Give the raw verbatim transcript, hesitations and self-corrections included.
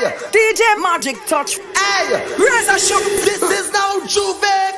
Hey, D J Magic Touch. Hey, raise a shout. This is now Jouvert.